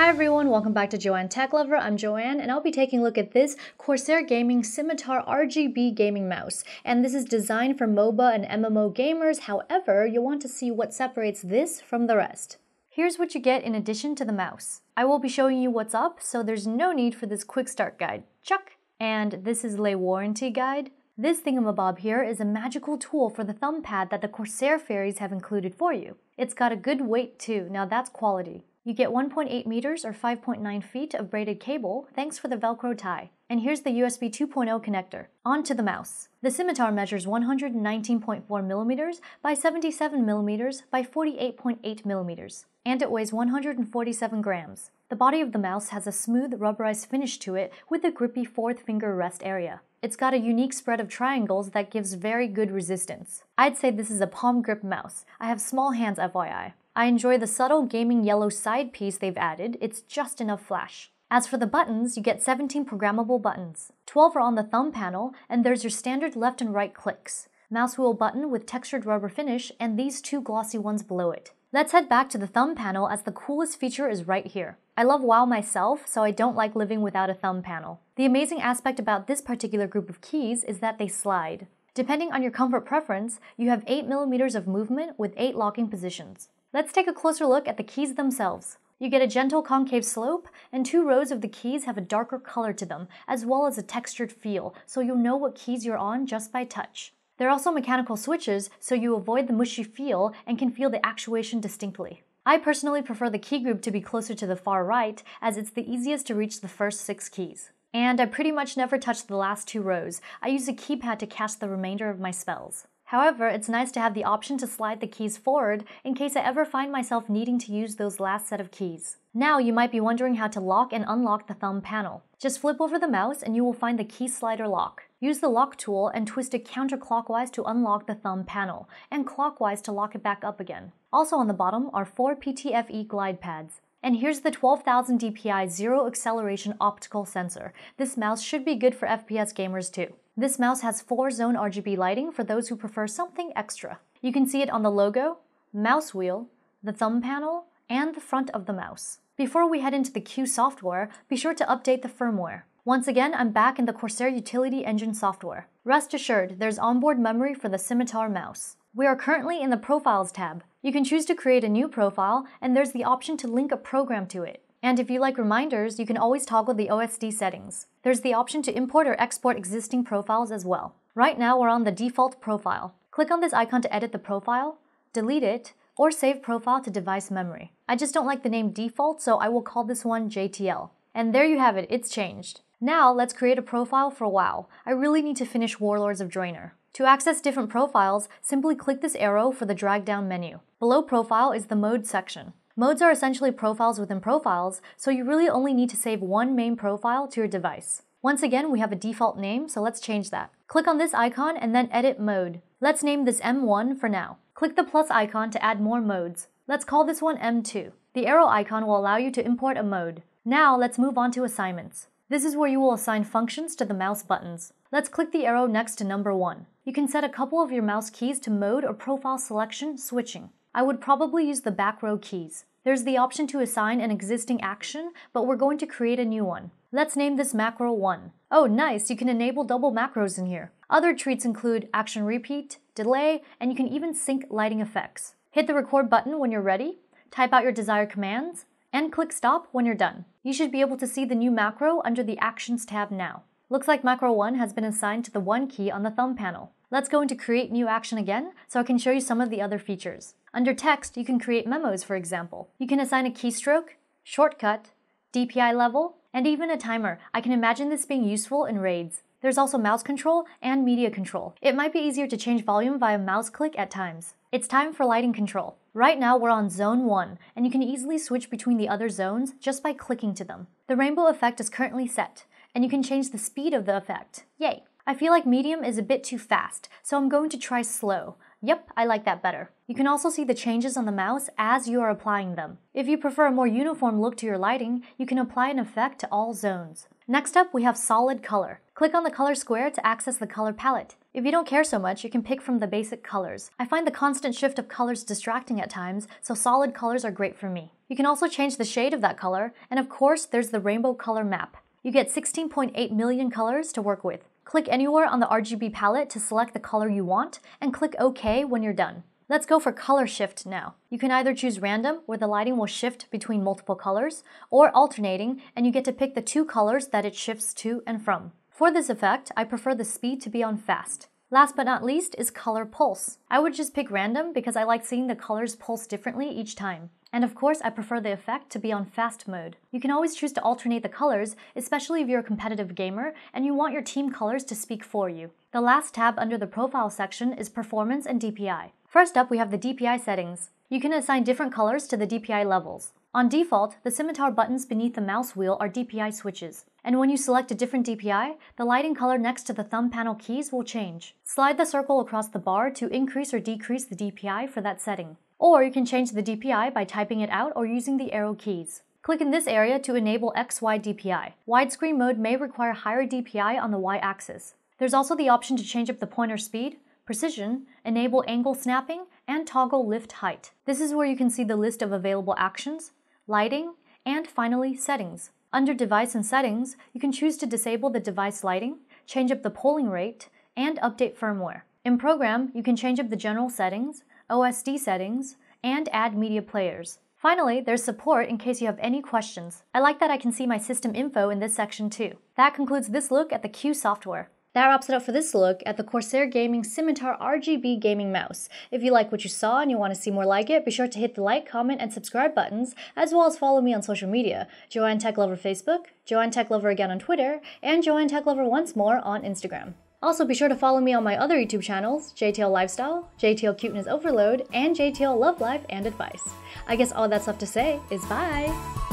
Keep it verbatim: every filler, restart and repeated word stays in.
Hi everyone, welcome back to Joanne Tech Lover. I'm Joanne and I'll be taking a look at this Corsair Gaming Scimitar R G B gaming mouse. And this is designed for MOBA and M M O gamers, however, you'll want to see what separates this from the rest. Here's what you get in addition to the mouse. I will be showing you what's up, so there's no need for this quick start guide. Chuck! And this is Le Warranty Guide. This thingamabob here is a magical tool for the thumb pad that the Corsair fairies have included for you. It's got a good weight too, now that's quality. You get one point eight meters or five point nine feet of braided cable, thanks for the Velcro tie. And here's the U S B two point oh connector. On to the mouse. The Scimitar measures one hundred nineteen point four millimeters by seventy-seven millimeters by forty-eight point eight millimeters. And it weighs one hundred forty-seven grams. The body of the mouse has a smooth rubberized finish to it with a grippy fourth finger rest area. It's got a unique spread of triangles that gives very good resistance. I'd say this is a palm grip mouse. I have small hands, F Y I. I enjoy the subtle gaming yellow side piece they've added, it's just enough flash. As for the buttons, you get seventeen programmable buttons. twelve are on the thumb panel, and there's your standard left and right clicks. Mouse wheel button with textured rubber finish, and these two glossy ones below it. Let's head back to the thumb panel as the coolest feature is right here. I love WoW myself, so I don't like living without a thumb panel. The amazing aspect about this particular group of keys is that they slide. Depending on your comfort preference, you have eight millimeters of movement with eight locking positions. Let's take a closer look at the keys themselves. You get a gentle concave slope, and two rows of the keys have a darker color to them, as well as a textured feel, so you'll know what keys you're on just by touch. There are also mechanical switches, so you avoid the mushy feel and can feel the actuation distinctly. I personally prefer the key group to be closer to the far right, as it's the easiest to reach the first six keys. And I pretty much never touch the last two rows. I use a keypad to cast the remainder of my spells. However, it's nice to have the option to slide the keys forward in case I ever find myself needing to use those last set of keys. Now you might be wondering how to lock and unlock the thumb panel. Just flip over the mouse and you will find the key slider lock. Use the lock tool and twist it counterclockwise to unlock the thumb panel, and clockwise to lock it back up again. Also on the bottom are four P T F E glide pads. And here's the twelve thousand D P I zero acceleration optical sensor. This mouse should be good for F P S gamers too. This mouse has four zone R G B lighting for those who prefer something extra. You can see it on the logo, mouse wheel, the thumb panel, and the front of the mouse. Before we head into the CUE software, be sure to update the firmware. Once again, I'm back in the Corsair Utility Engine software. Rest assured, there's onboard memory for the Scimitar mouse. We are currently in the Profiles tab. You can choose to create a new profile, and there's the option to link a program to it. And if you like reminders, you can always toggle the O S D settings. There's the option to import or export existing profiles as well. Right now we're on the default profile. Click on this icon to edit the profile, delete it, or save profile to device memory. I just don't like the name default, so I will call this one J T L. And there you have it, it's changed. Now let's create a profile for WoW. I really need to finish Warlords of Draenor. To access different profiles, simply click this arrow for the drag down menu. Below profile is the mode section. Modes are essentially profiles within profiles, so you really only need to save one main profile to your device. Once again, we have a default name, so let's change that. Click on this icon and then edit mode. Let's name this M one for now. Click the plus icon to add more modes. Let's call this one M two. The arrow icon will allow you to import a mode. Now let's move on to assignments. This is where you will assign functions to the mouse buttons. Let's click the arrow next to number one. You can set a couple of your mouse keys to mode or profile selection switching. I would probably use the back row keys. There's the option to assign an existing action, but we're going to create a new one. Let's name this macro one. Oh nice, you can enable double macros in here. Other treats include action repeat, delay, and you can even sync lighting effects. Hit the record button when you're ready, type out your desired commands, and click stop when you're done. You should be able to see the new macro under the actions tab now. Looks like macro one has been assigned to the one key on the thumb panel. Let's go into create new action again, so I can show you some of the other features. Under text, you can create memos, for example. You can assign a keystroke, shortcut, D P I level, and even a timer. I can imagine this being useful in raids. There's also mouse control and media control. It might be easier to change volume via mouse click at times. It's time for lighting control. Right now we're on zone one, and you can easily switch between the other zones just by clicking to them. The rainbow effect is currently set, and you can change the speed of the effect. Yay! I feel like medium is a bit too fast, so I'm going to try slow. Yep, I like that better. You can also see the changes on the mouse as you are applying them. If you prefer a more uniform look to your lighting, you can apply an effect to all zones. Next up, we have solid color. Click on the color square to access the color palette. If you don't care so much, you can pick from the basic colors. I find the constant shift of colors distracting at times, so solid colors are great for me. You can also change the shade of that color, and of course, there's the rainbow color map. You get sixteen point eight million colors to work with. Click anywhere on the R G B palette to select the color you want, and click OK when you're done. Let's go for color shift now. You can either choose random, where the lighting will shift between multiple colors, or alternating, and you get to pick the two colors that it shifts to and from. For this effect, I prefer the speed to be on fast. Last but not least is color pulse. I would just pick random because I like seeing the colors pulse differently each time. And of course, I prefer the effect to be on fast mode. You can always choose to alternate the colors, especially if you're a competitive gamer and you want your team colors to speak for you. The last tab under the profile section is performance and D P I. First up, we have the D P I settings. You can assign different colors to the D P I levels. On default, the scimitar buttons beneath the mouse wheel are D P I switches, and when you select a different D P I, the lighting color next to the thumb panel keys will change. Slide the circle across the bar to increase or decrease the D P I for that setting. Or you can change the D P I by typing it out or using the arrow keys. Click in this area to enable X Y D P I. Widescreen mode may require higher D P I on the Y-axis. There's also the option to change up the pointer speed, precision, enable angle snapping, and toggle lift height. This is where you can see the list of available actions, lighting, and finally settings. Under device and settings, you can choose to disable the device lighting, change up the polling rate, and update firmware. In program, you can change up the general settings, O S D settings, and add media players. Finally, there's support in case you have any questions. I like that I can see my system info in this section too. That concludes this look at the CUE software. That wraps it up for this look at the Corsair Gaming Scimitar R G B gaming mouse. If you like what you saw and you want to see more like it, be sure to hit the like, comment, and subscribe buttons, as well as follow me on social media, Joanne Tech Lover Facebook, Joanne Tech Lover again on Twitter, and Joanne Tech Lover once more on Instagram. Also, be sure to follow me on my other YouTube channels, J T L Lifestyle, J T L Cuteness Overload, and J T L Love Life and Advice. I guess all that's left to say is bye!